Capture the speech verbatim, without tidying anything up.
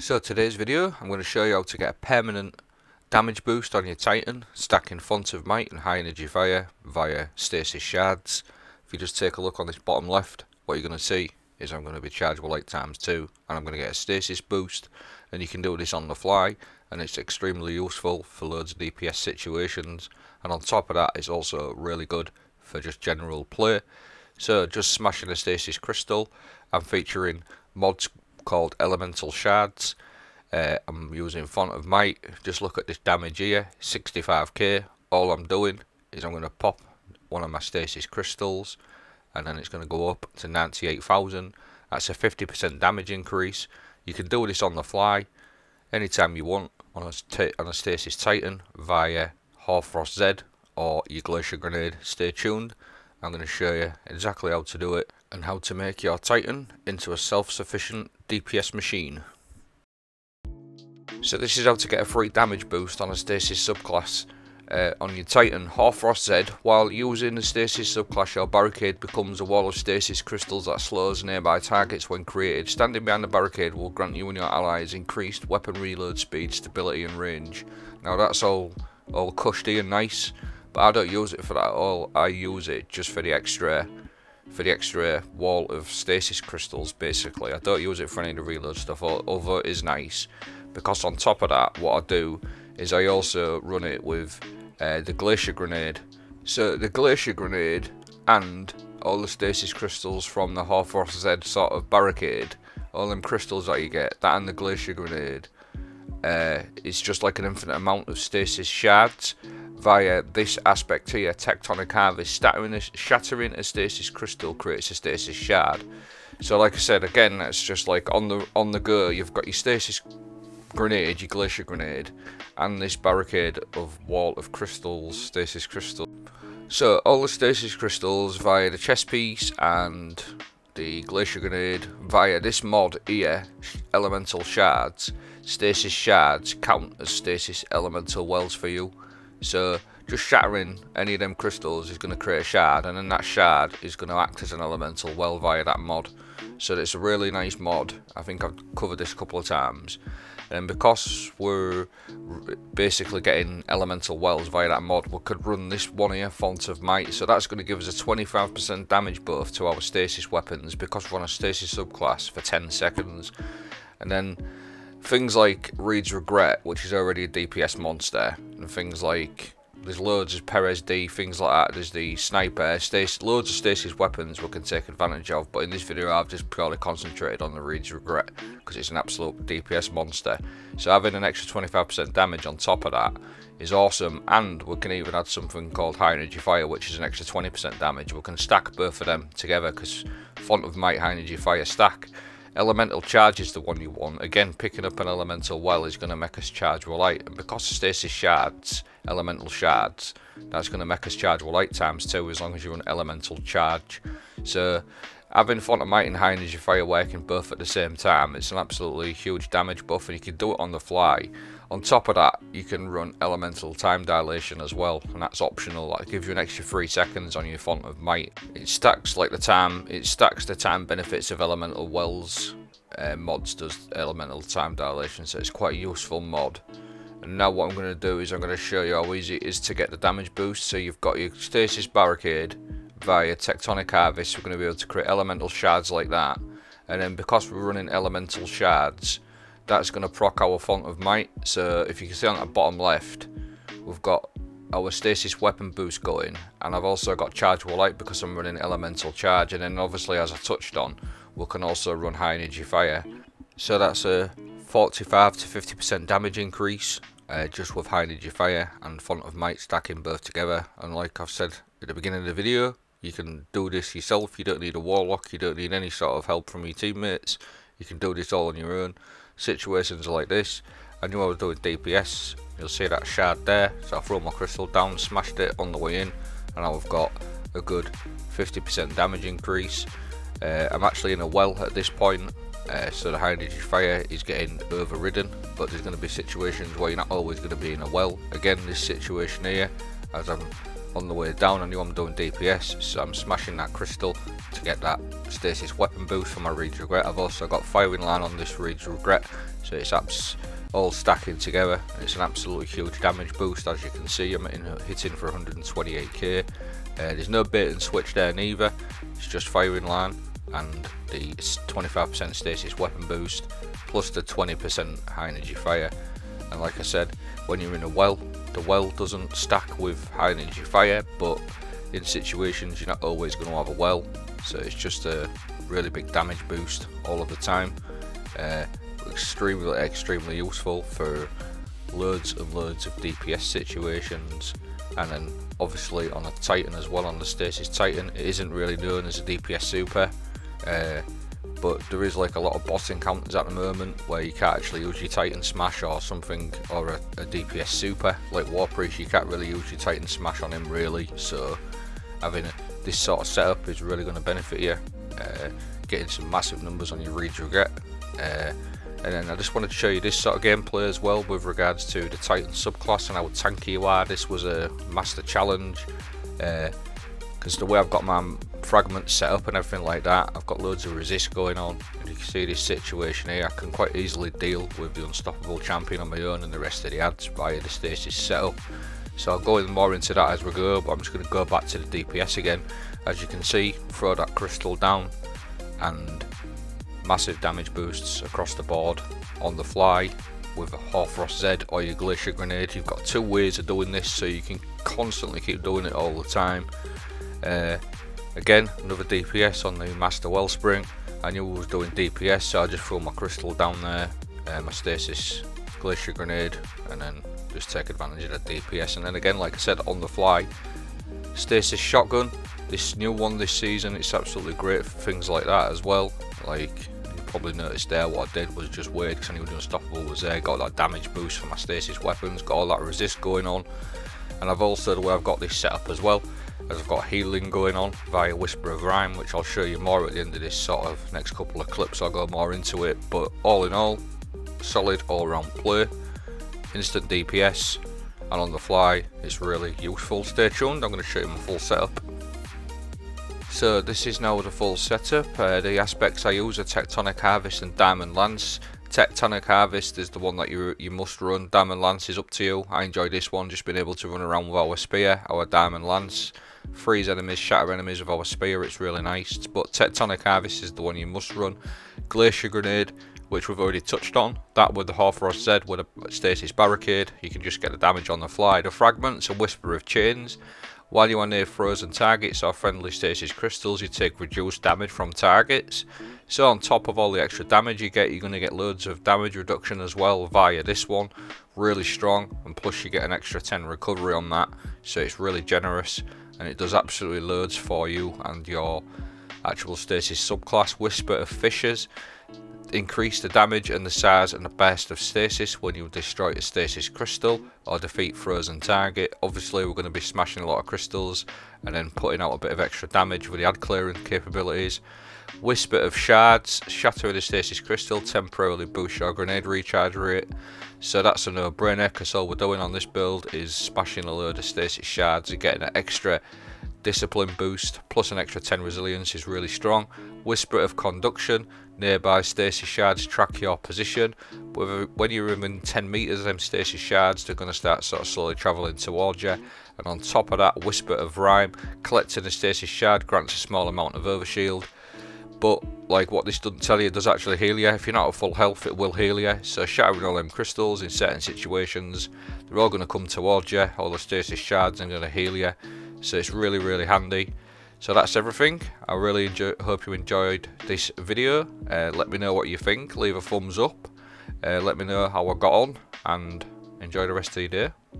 So today's video, I'm going to show you how to get a permanent damage boost on your Titan, stacking Font of Might and High Energy Fire via Stasis Shards. If you just take a look on this bottom left, what you're going to see is I'm going to be chargeable eight times two, and I'm going to get a Stasis boost, and you can do this on the fly, and it's extremely useful for loads of D P S situations, and on top of that, it's also really good for just general play. So just smashing a Stasis Crystal, I'm featuring mods called Elemental Shards. uh, I'm using Font of Might. Just look at this damage here, sixty-five K. All I'm doing is I'm going to pop one of my Stasis Crystals, and then it's going to go up to ninety-eight thousand. That's a fifty percent damage increase. You can do this on the fly anytime you want on a, on a Stasis Titan via Hoarfrost Z or your Glacier Grenade. Stay tuned, I'm going to show you exactly how to do it and how to make your Titan into a self-sufficient D P S machine. So this is how to get a free damage boost on a Stasis subclass. Uh, on your Titan, Hoarfrost Z, while using the Stasis subclass, your barricade becomes a wall of Stasis crystals that slows nearby targets when created. Standing behind the barricade will grant you and your allies increased weapon reload speed, stability and range. Now that's all, all cushy and nice, but I don't use it for that at all. I use it just for the extra... for the extra wall of Stasis crystals, basically. I don't use it for any of the reload stuff, although it is nice, because on top of that, what I do is I also run it with uh, the Glacier Grenade. So the Glacier Grenade and all the Stasis crystals from the Hoarfrost Z sort of barricade, all them crystals that you get, that and the Glacier Grenade, uh, it's just like an infinite amount of Stasis Shards via this aspect here, Tectonic Harvest. Shattering a, shattering a Stasis Crystal creates a Stasis Shard. So like I said, again, that's just like on the on the go, you've got your Stasis Grenade, your Glacier Grenade, and this barricade of wall of crystals, Stasis Crystal. So all the Stasis Crystals via the chest piece and the Glacier Grenade via this mod here, Elemental Shards, Stasis Shards count as Stasis Elemental Wells for you. So just shattering any of them crystals is going to create a shard, and then that shard is going to act as an elemental well via that mod. So it's a really nice mod. I think I've covered this a couple of times, and because we're basically getting elemental wells via that mod, we could run this one here, Font of Might. So that's going to give us a twenty-five percent damage buff to our Stasis weapons because we're on a Stasis subclass for ten seconds, and then things like Reed's Regret, which is already a D P S monster, and things like, there's loads of Perez D, things like that, there's the Sniper, Stasis, loads of Stasis weapons we can take advantage of, but in this video I've just purely concentrated on the Reed's Regret, because it's an absolute D P S monster. So having an extra twenty-five percent damage on top of that is awesome, and we can even add something called High Energy Fire, which is an extra twenty percent damage. We can stack both of them together, because Font of Might, High Energy Fire stack. Elemental Charge is the one you want. Again, picking up an elemental well is going to make us chargeable light, and because of Stasis Shards, Elemental Shards, that's going to make us chargeable light times two as long as you run Elemental Charge. So having Font of Might and High Energy Fire working both at the same time, it's an absolutely huge damage buff, and you can do it on the fly. On top of that, you can run Elemental Time Dilation as well, and that's optional. That gives you an extra three seconds on your Font of Might. It stacks like the time, it stacks the time benefits of Elemental Wells. Uh, mods does Elemental Time Dilation, so it's quite a useful mod. And now what I'm going to do is I'm going to show you how easy it is to get the damage boost. So you've got your Stasis Barricade via Tectonic Harvest. We're going to be able to create Elemental Shards like that, and then because we're running Elemental Shards, that's going to proc our Font of Might. So if you can see on the bottom left, we've got our Stasis weapon boost going, and I've also got chargeable light because I'm running Elemental Charge, and then obviously, as I touched on, we can also run High Energy Fire. So that's a forty-five to fifty percent damage increase uh, just with High Energy Fire and Font of Might stacking both together. And like I've said at the beginning of the video, you can do this yourself. You don't need a warlock, you don't need any sort of help from your teammates. You can do this all on your own. Situations like this, I knew I was doing D P S. You'll see that shard there, so I threw my crystal down, smashed it on the way in, and now I've got a good fifty percent damage increase. uh, I'm actually in a well at this point, uh, so the High Energy Fire is getting overridden, but there's going to be situations where you're not always going to be in a well. Again, this situation here, as I'm on the way down, I knew I'm doing D P S, so I'm smashing that crystal to get that Stasis weapon boost for my Reed's Regret. I've also got firing line on this Reed's Regret, so it's abs all stacking together. It's an absolutely huge damage boost, as you can see. I'm in, hitting for one hundred twenty-eight K. Uh, there's no bait and switch there neither. It's just firing line and the twenty-five percent stasis weapon boost plus the twenty percent high energy fire. And like I said, when you're in a well, the well doesn't stack with high energy fire, but in situations you're not always going to have a well, so it's just a really big damage boost all of the time. Uh, extremely extremely useful for loads and loads of D P S situations, and then obviously on a Titan as well, on the Stasis Titan. It isn't really known as a D P S super, uh, but there is like a lot of bot encounters at the moment where you can't actually use your Titan Smash or something, or a, a D P S super like Warpriest. You can't really use your Titan Smash on him really, so having a, this sort of setup is really going to benefit you, uh, getting some massive numbers on your Reed's Regret. Uh, And then I just wanted to show you this sort of gameplay as well with regards to the Titan subclass and how tanky you are. This was a master challenge, because uh, the way I've got my fragments set up and everything like that, I've got loads of resist going on. And you can see this situation here, I can quite easily deal with the unstoppable champion on my own and the rest of the ads via the stasis setup. So I'll go more into that as we go, but I'm just going to go back to the D P S again. As you can see, throw that crystal down and massive damage boosts across the board on the fly with a Hoarfrost Z or your Glacier Grenade. You've got two ways of doing this, so you can constantly keep doing it all the time. Uh, again, another D P S on the Master Wellspring. I knew I was doing D P S, so I just threw my crystal down there, uh, my Stasis Glacier Grenade, and then just take advantage of the D P S. And then again, like I said, on the fly, Stasis Shotgun, this new one this season, it's absolutely great for things like that as well. Like, probably noticed there what I did was just weird, because I knew the unstoppable was there, got that damage boost for my stasis weapons, got all that resist going on, and I've also, the way I've got this set up as well, as I've got healing going on via Whisper of Rhyme, which I'll show you more at the end of this sort of next couple of clips. I'll go more into it, but all in all, solid all round play, instant D P S, and on the fly, it's really useful. Stay tuned, I'm going to show you my full setup. So this is now the full setup. Uh, the aspects I use are Tectonic Harvest and Diamond Lance. Tectonic Harvest is the one that you you must run. Diamond Lance is up to you. I enjoy this one, just being able to run around with our spear, our Diamond Lance, freeze enemies, shatter enemies with our spear. It's really nice. But Tectonic Harvest is the one you must run. Glacier Grenade, which we've already touched on, that with the Hoarfrost Z with a Stasis Barricade, you can just get the damage on the fly. The Fragments and Whisper of Chains. While you are near frozen targets or friendly stasis crystals, you take reduced damage from targets. So on top of all the extra damage you get, you're going to get loads of damage reduction as well via this one. Really strong, and plus you get an extra ten recovery on that. So it's really generous, and it does absolutely loads for you and your actual stasis subclass. Whisper of Fishes. Increase the damage and the size and the burst of stasis when you destroy a stasis crystal or defeat frozen target. Obviously we're going to be smashing a lot of crystals and then putting out a bit of extra damage with the ad clearing capabilities. Whisper of Shards, shattering the stasis crystal, temporarily boost your grenade recharge rate. So that's a no-brainer, because all we're doing on this build is smashing a load of stasis shards and getting an extra discipline boost plus an extra ten resilience is really strong. Whisper of Conduction, nearby stasis shards track your position. Whether, when you're within ten meters of them stasis shards, they're going to start sort of slowly traveling towards you. And on top of that, Whisper of Rhyme, collecting a stasis shard grants a small amount of overshield. But like what this doesn't tell you, it does actually heal you. If you're not at full health, it will heal you. So shattering all them crystals in certain situations, they're all going to come towards you. All the stasis shards are going to heal you. So it's really, really handy. So that's everything. I really enjoy, hope you enjoyed this video. Uh, let me know what you think. Leave a thumbs up. Uh, let me know how I got on, and enjoy the rest of your day.